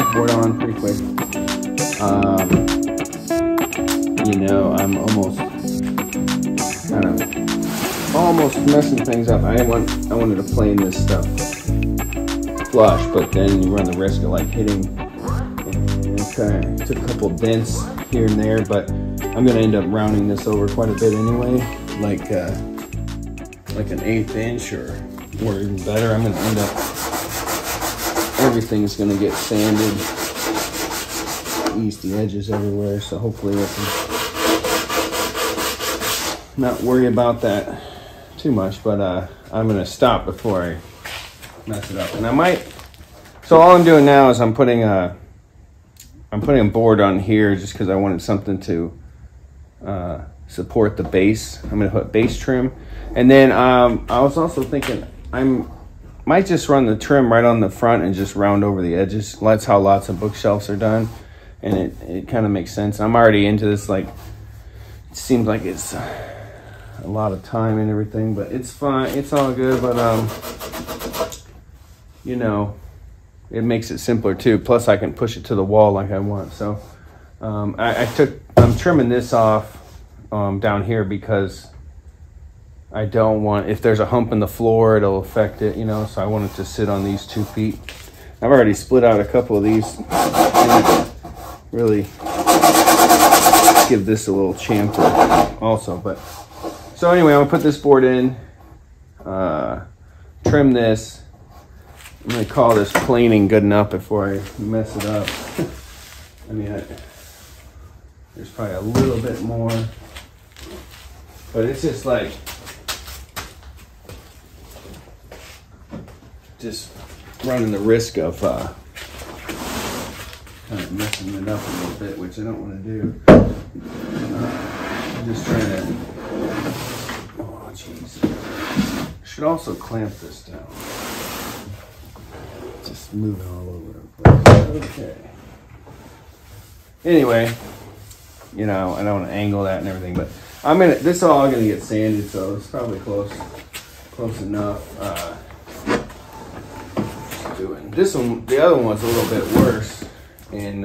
backboard on pretty quick. I'm almost messing things up. I wanted to plane this stuff flush, but then you run the risk of like hitting. And took a couple dents here and there, but I'm gonna end up rounding this over quite a bit anyway, like an 1/8 inch or even better. I'm gonna end up, everything's gonna get sanded, ease the edges everywhere, so hopefully I can not worry about that too much, but I'm gonna stop before I mess it up. And I might, so all I'm doing now is I'm putting a board on here just because I wanted something to support the base. I'm going to put base trim. And then I was also thinking I might just run the trim right on the front and just round over the edges. That's how lots of bookshelves are done. And it kind of makes sense. I'm already into this. Like, it seems like it's a lot of time and everything, but it's fine. It's all good. But, it makes it simpler too. Plus I can push it to the wall like I want. So I'm trimming this off down here because I don't want, if there's a hump in the floor, it'll affect it, so I want it to sit on these 2 feet. I've already split out a couple of these and really give this a little chamfer also. But so anyway, I'm gonna put this board in, trim this. I'm going to call this planing good enough before I mess it up. There's probably a little bit more, but it's just like, just running the risk of kind of messing it up a little bit, which I don't want to do. I'm just trying to, oh jeez. I should also clamp this down. Just moving all over the place. Okay. Anyway, I don't want to angle that and everything, but this is all gonna get sanded, so it's probably close enough. This one, the other one's a little bit worse, and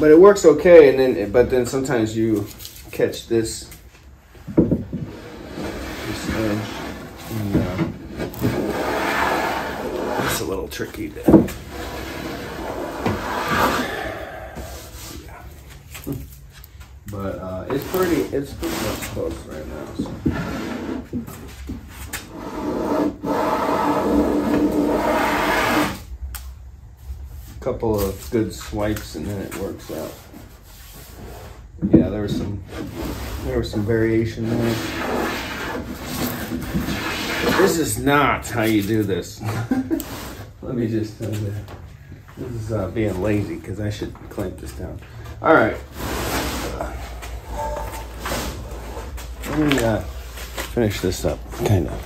but it works okay. And then, but then sometimes you catch this edge. And, it's a little tricky to but it's pretty much close right now, so. A couple of good swipes and then it works out. Yeah, there was some variation there. This is not how you do this. Let me just tell you that. This is being lazy, because I should clamp this down. All right. Let me finish this up, kind of.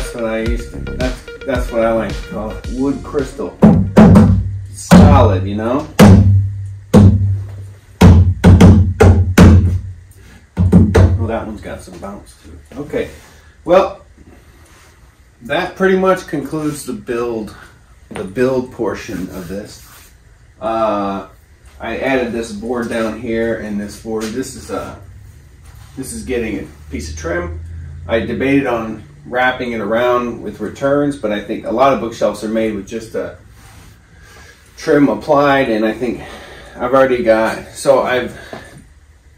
That's what I used to, that's what I like to call it. Wood crystal. It's solid, you know? Well, that one's got some bounce to it. Okay, well, that pretty much concludes the build portion of this. I added this board down here, and this board, this is getting a piece of trim. I debated on wrapping it around with returns, but I think a lot of bookshelves are made with just a trim applied, and I think I've already got, so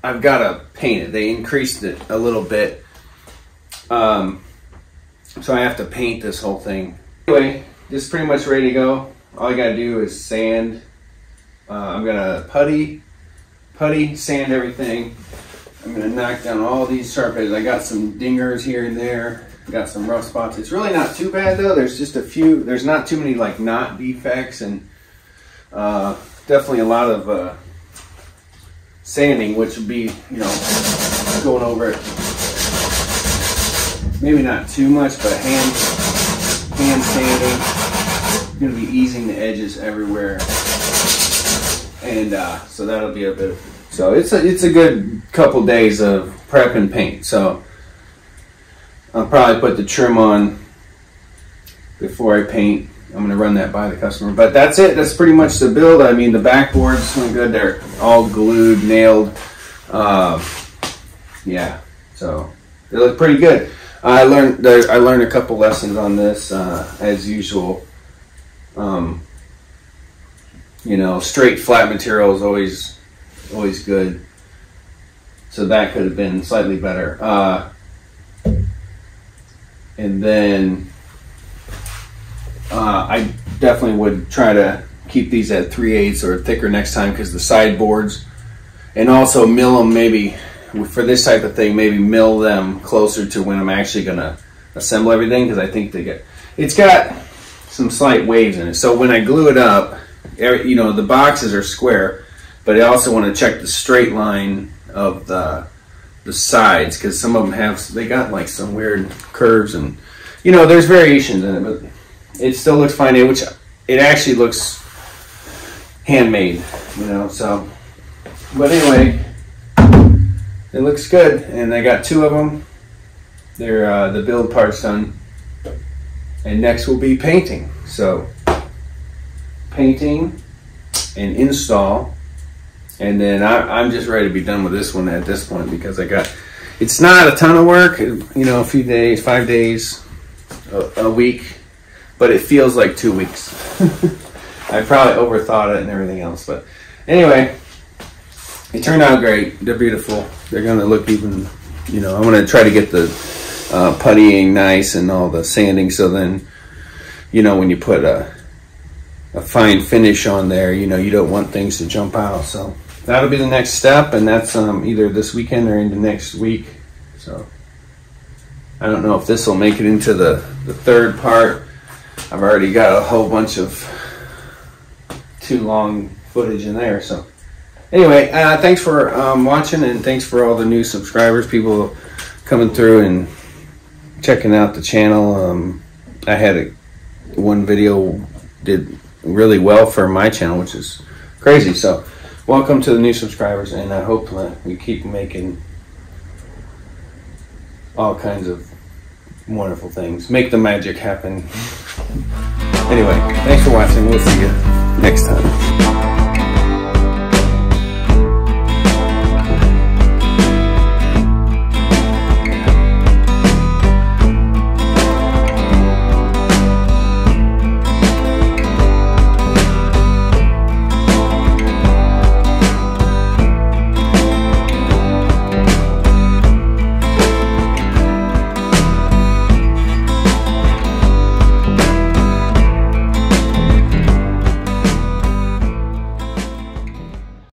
I've got to paint it. They increased it a little bit, so I have to paint this whole thing. Anyway, this is pretty much ready to go. All I gotta do is sand. I'm gonna putty, sand everything. I'm gonna knock down all these sharp edges. I got some dingers here and there. I got some rough spots. It's really not too bad though. There's just a few, there's not too many like knot defects, and definitely a lot of sanding, which would be, you know, going over it. Maybe not too much, but hand sanding. Gonna be easing the edges everywhere. And so that'll be a bit. So it's a good couple days of prep and paint. So I'll probably put the trim on before I paint. I'm going to run that by the customer. But that's it. That's pretty much the build. I mean, the backboards went good. They're all glued, nailed. Yeah. So they look pretty good. I learned a couple lessons on this as usual. You know, straight flat material is always good. So that could have been slightly better. And then I definitely would try to keep these at 3/8 or thicker next time, because the sideboards, and also mill them maybe for this type of thing. Maybe mill them closer to when I'm actually gonna assemble everything, because I think it's got some slight waves in it. So when I glue it up, you know, the boxes are square, but I also want to check the straight line of the sides, because some of them they got like some weird curves, and you know, there's variations in it, but it still looks fine, which it actually looks handmade, you know. So, but anyway, it looks good, and I got two of them. They're the build part's done, and next will be painting. So painting and install, and then I'm just ready to be done with this one at this point, because it's not a ton of work, you know, a few days, 5 days, a week, but it feels like 2 weeks. I probably overthought it and everything else, but anyway, it turned out great. They're beautiful. They're going to look even, you know, I'm going to try to get the puttying nice and all the sanding, so then, you know, when you put a fine finish on there, you know, you don't want things to jump out. So that'll be the next step, and that's either this weekend or into next week. So I don't know if this will make it into the third part. I've already got a whole bunch of too long footage in there. So anyway, thanks for watching, and thanks for all the new subscribers, people coming through and checking out the channel. I had one video did really well for my channel, which is crazy. So welcome to the new subscribers, and I hope that we keep making all kinds of wonderful things. Make the magic happen. Anyway, thanks for watching. We'll see you next time.